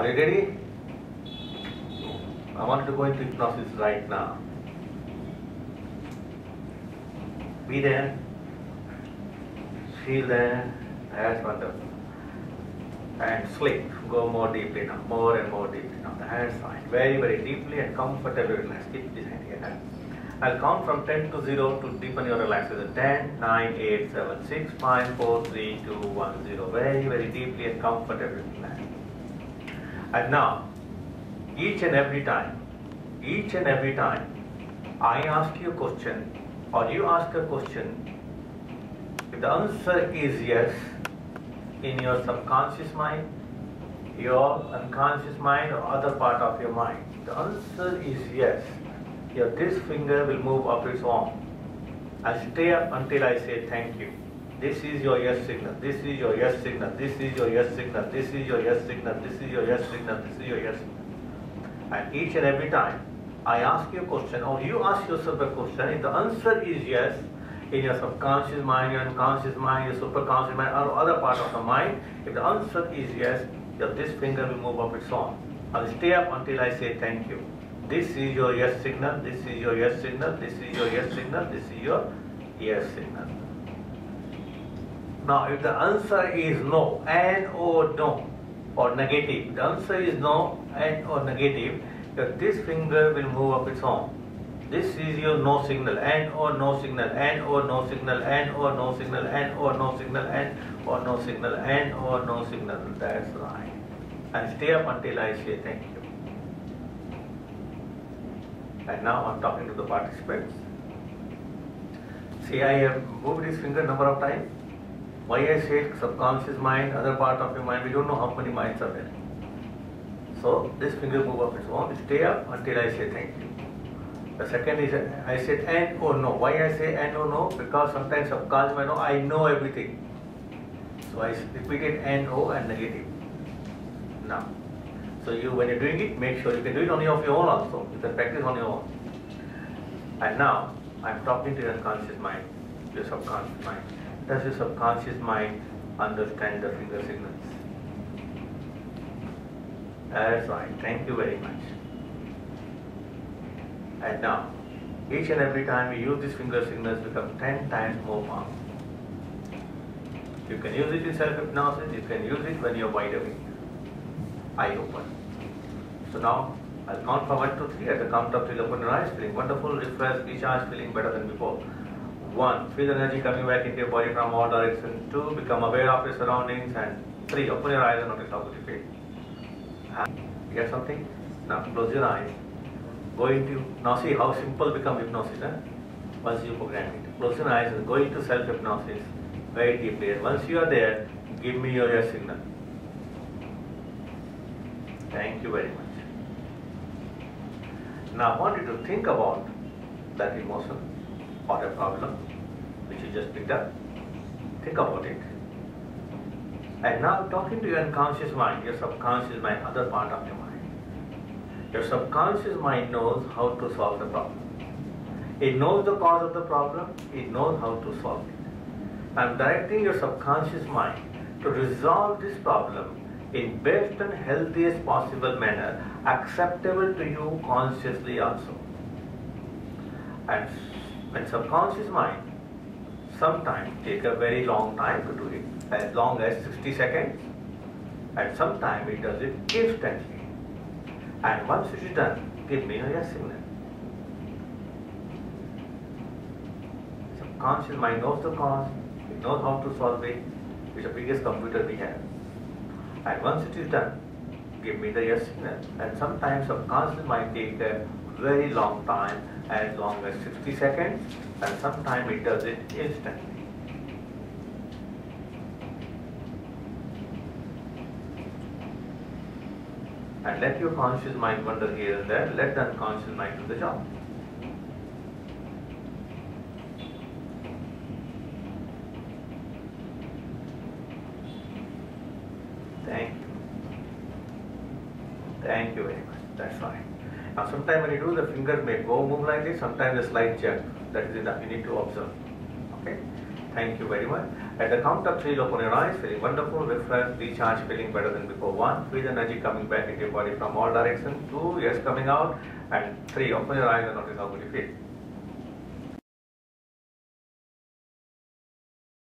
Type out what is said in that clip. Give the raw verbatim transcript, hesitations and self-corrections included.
Are you ready? I want to go into hypnosis right now. Be there, feel there, that's wonderful. And sleep, go more deeply now, more and more deeply now, that's fine. Very, very deeply and comfortably relax, keep this hand here. I'll count from ten to zero to deepen your relaxation. ten, nine, eight, seven, six, five, four, three, two, one, zero. Very, very deeply and comfortably relax. And now, each and every time, each and every time, I ask you a question or you ask a question, if the answer is yes, in your subconscious mind, your unconscious mind or other part of your mind, the answer is yes, your this finger will move up its own. I'll stay up until I say thank you. This is your yes signal, this is your yes signal, this is your yes signal, this is your yes signal, this is your yes signal, this is your yes signal. And each and every time I ask you a question or you ask yourself a question, if the answer is yes, in your subconscious mind, your unconscious mind, your superconscious mind or other part of the mind, if the answer is yes, your this finger will move up its own. I'll stay up until I say thank you. This is your yes signal, this is your yes signal, this is your yes signal, this is your yes signal. Now, if the answer is no, and or no, or negative, the answer is no, and or negative, this finger will move up its own. This is your no signal, and or no signal, and or no signal, and or no signal, and or no signal, and or no signal, and or no signal. That's right. And stay up until I say thank you. And now I'm talking to the participants. See, I have moved this finger number of times. Why I said subconscious mind, other part of your mind, we don't know how many minds are there. So this finger move up its own, stay up until I say thank you. The second is I said and or no. Why I say and or no? Because sometimes subconscious mind, I know everything. So I repeated and oh and negative. Now, so you when you're doing it, make sure you can do it on your own also. You can practice on your own. And now I'm talking to your unconscious mind, your subconscious mind. Does your subconscious mind understand the finger signals? That's right. Thank you very much. And now, each and every time you use these finger signals, become ten times more powerful. You can use it in self-hypnosis. You can use it when you're wide awake, eye open. So now, I'll count from one to three. At the count of three, open your eyes, feeling wonderful, refreshed, recharged, feeling better than before. One, feel the energy coming back into your body from all directions. Two, become aware of your surroundings. And three, open your eyes and notice how good you feel. And you get something? Now close your eyes. Go into, now see how simple become hypnosis, eh? Once you program it. Close your eyes and go into self-hypnosis very deeply. And once you are there, give me your yes signal. Thank you very much. Now I want you to think about that emotion or a problem which you just picked up. Think about it. And now talking to your unconscious mind, your subconscious mind, other part of your mind. Your subconscious mind knows how to solve the problem. It knows the cause of the problem. It knows how to solve it. I'm directing your subconscious mind to resolve this problem in best and healthiest possible manner, acceptable to you consciously also. And And subconscious mind sometimes take a very long time to do it, as long as sixty seconds, and sometimes it does it instantly. And once it is done, give me a yes signal. Subconscious mind knows the cause, it knows how to solve it, which is the biggest computer we have. And once it is done, give me the yes signal. And sometimes subconscious mind takes a very long time, as long as sixty seconds, and sometimes it does it instantly. And let your conscious mind wander here and there, let the unconscious mind do the job. Thank you. Thank you very much. That's fine. Now sometimes when you do, the finger may go move like this, sometimes a slight jerk. That is enough, you need to observe. Okay? Thank you very much. At the count of three, look on your eyes, feeling wonderful, refreshed, recharged, feeling better than before. One, feel the energy coming back into your body from all directions. Two, yes, coming out. And three, open your eyes and notice how good you feel.